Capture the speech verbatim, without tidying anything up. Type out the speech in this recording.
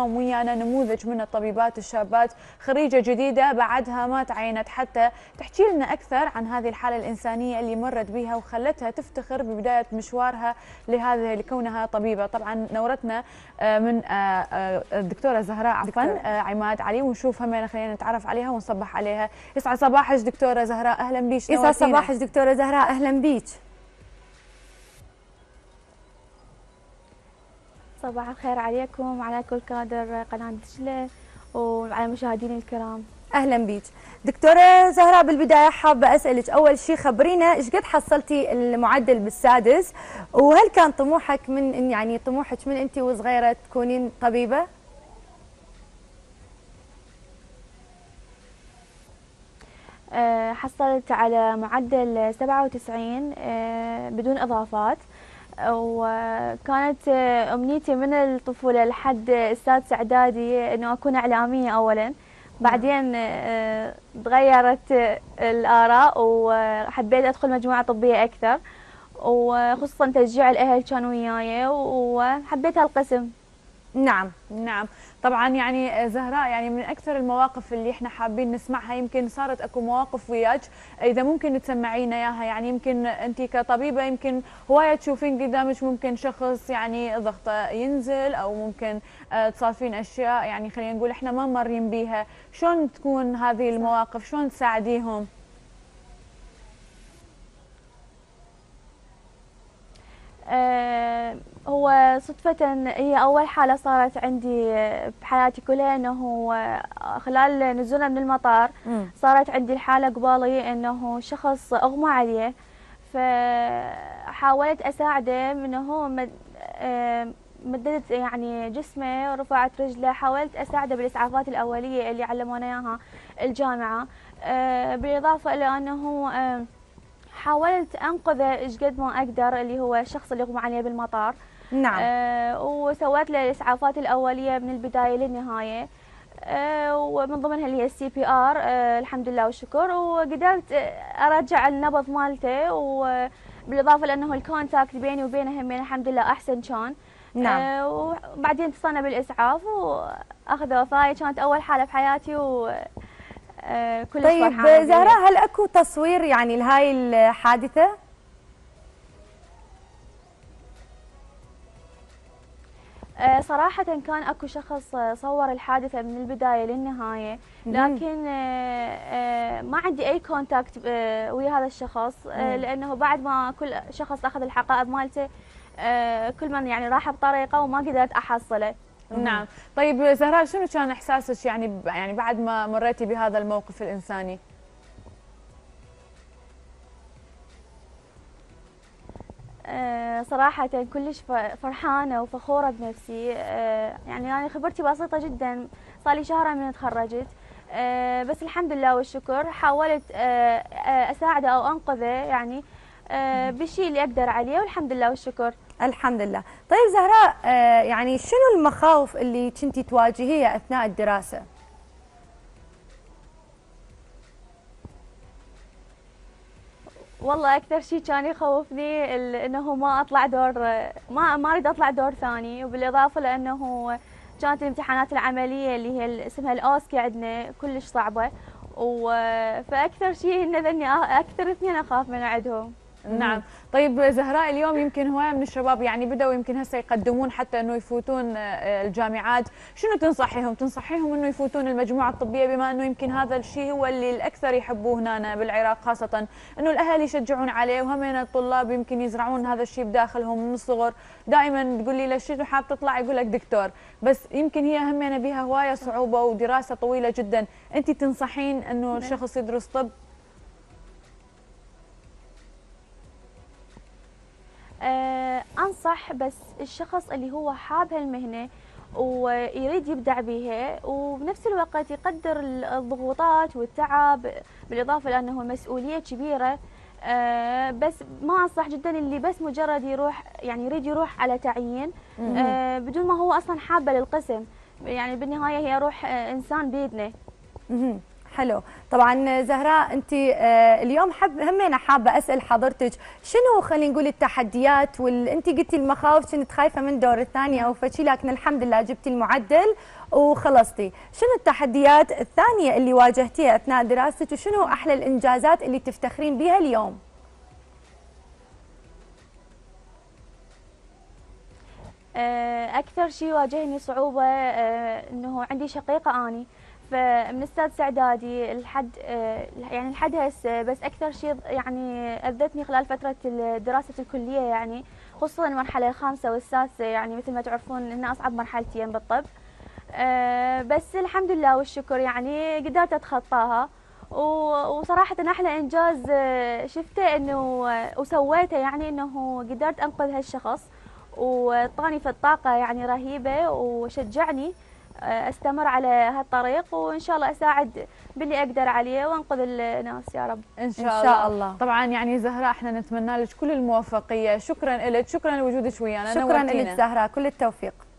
اليوم ويانا نموذج من الطبيبات الشابات خريجة جديدة بعدها ما تعينت حتى تحكي لنا أكثر عن هذه الحالة الإنسانية اللي مرت بها وخلتها تفتخر ببداية مشوارها لهذه لكونها طبيبة. طبعا نورتنا من الدكتورة زهراء عفوا عماد علي، ونشوف همينا خلينا نتعرف عليها ونصبح عليها. يسعد صباحك دكتورة زهراء، أهلا بيك. يسعد صباحك دكتورة زهراء، أهلا بيك. صباح الخير عليكم وعلى كل كادر قناة دجلة وعلى مشاهدينا الكرام. اهلا بيك دكتورة زهراء. بالبداية حابة اسألك اول شيء، خبرينا ايش قد حصلتي المعدل بالسادس، وهل كان طموحك من يعني طموحك من انت وصغيرة تكونين طبيبة؟ أه حصلت على معدل سبعة وتسعين أه بدون اضافات، وكانت أمنيتي من الطفولة لحد السادس إعدادي إنه أكون إعلامية أولاً. بعدين تغيرت الآراء وحبيت أدخل مجموعة طبية أكثر، وخصوصاً تشجيع الأهل كانوا وياي وحبيت هالقسم. نعم نعم طبعا. يعني زهراء، يعني من اكثر المواقف اللي احنا حابين نسمعها، يمكن صارت اكو مواقف وياك، اذا ممكن تسمعينا اياها. يعني يمكن انت كطبيبه يمكن هوايه تشوفين قدامك ممكن شخص يعني ضغطه ينزل، او ممكن تصادفين اشياء يعني خلينا نقول احنا ما مارين بيها، شلون تكون هذه المواقف، شلون تساعديهم؟ أه هو صدفة هي أول حالة صارت عندي بحياتي كلها، أنه خلال نزولنا من المطار صارت عندي الحالة قبالي أنه شخص أغمى عليه، فحاولت أساعده أنه مددت يعني جسمه ورفعت رجله، حاولت أساعده بالإسعافات الأولية اللي علمونا إياها الجامعة، بالإضافة إلى أنه حاولت أنقذه إيش قد ما أقدر اللي هو الشخص اللي أغمى عليه بالمطار. نعم. آه وسويت له الإسعافات الأولية من البداية للنهاية، آه ومن ضمنها اللي هي السي بي آر، آه الحمد لله والشكر، وقدرت أرجع النبض مالته، وبالإضافة لأنه الكونتاكت بيني وبينه همين الحمد لله أحسن كان. نعم. آه وبعدين اتصلنا بالإسعاف وأخذ وفاي، كانت أول حالة بحياتي و آه كل. طيب زهراء، هل اكو تصوير يعني لهاي الحادثه؟ آه صراحه كان اكو شخص صور الحادثه من البدايه للنهايه، لكن آه آه ما عندي اي كونتاكت آه ويا هذا الشخص، آه لانه بعد ما كل شخص اخذ الحقائب مالته آه كل من يعني راح بطريقه وما قدرت احصله. نعم. طيب زهراء، شنو كان احساسك يعني يعني بعد ما مريتي بهذا الموقف الانساني؟ أه صراحه كلش فرحانه وفخوره بنفسي. أه يعني انا يعني خبرتي بسيطه جدا، صار لي شهر من تخرجت، أه بس الحمد لله والشكر حاولت أه اساعده او انقذه يعني أه بالشيء اللي اقدر عليه، والحمد لله والشكر. الحمد لله. طيب زهراء، آه يعني شنو المخاوف اللي كنتي تواجهيها اثناء الدراسه؟ والله اكثر شيء كان يخوفني انه ما اطلع دور، ما ما اريد اطلع دور ثاني، وبالاضافه لانه كانت الامتحانات العمليه اللي هي اسمها الاوسكي عندنا كلش صعبه، فاكثر شيء ان ذني اكثر اثنين اخاف من عندهم. نعم. طيب زهراء، اليوم يمكن هواية من الشباب يعني بدأوا يمكن هسه يقدمون حتى انه يفوتون الجامعات، شنو تنصحيهم؟ تنصحيهم انه يفوتون المجموعة الطبية، بما انه يمكن هذا الشيء هو اللي الاكثر يحبوه هنا بالعراق، خاصة انه الاهل يشجعون عليه، وهمين الطلاب يمكن يزرعون هذا الشيء بداخلهم من الصغر. دائما تقول لي له شنو حاب تطلع، يقول لك دكتور، بس يمكن هي همينه بها هواية صعوبة ودراسة طويلة جدا، انت تنصحين انه الشخص يدرس طب؟ أه أنصح، بس الشخص اللي هو حاب هالمهنة ويريد يبدع بها، وبنفس الوقت يقدر الضغوطات والتعب، بالإضافة لأنه مسؤولية كبيرة. أه بس ما أنصح جدا اللي بس مجرد يروح يعني يريد يروح على تعيين أه بدون ما هو أصلا حابة للقسم، يعني بالنهاية هي روح إنسان بيدنا. حلو. طبعا زهراء انت اليوم حب همينا حابه اسال حضرتك شنو خلينا نقول التحديات وانت قلتي المخاوف كنت خايفه من دور الثانيه او فشي، لكن الحمد لله جبتي المعدل وخلصتي. شنو التحديات الثانيه اللي واجهتيها اثناء دراستك وشنو احلى الانجازات اللي تفتخرين بها اليوم؟ اكثر شيء واجهني صعوبه انه عندي شقيقه اني، فمن السادس اعدادي لحد يعني لحد هسه، بس اكثر شيء يعني اذتني خلال فتره دراسه الكليه يعني خصوصا المرحله الخامسه والسادسه، يعني مثل ما تعرفون انها اصعب مرحلتين بالطب، بس الحمد لله والشكر يعني قدرت اتخطاها. وصراحه احلى انجاز شفته انه وسويته يعني انه قدرت انقذ هالشخص وطاني في الطاقه يعني رهيبه وشجعني استمر على هالطريق، وان شاء الله اساعد باللي اقدر عليه وانقذ الناس يا رب ان شاء, إن شاء الله. الله طبعا يعني زهراء احنا نتمنى لك كل الموفقيه، شكرا لك، شكرا لوجودك ويانا، شكرا لك زهراء، كل التوفيق.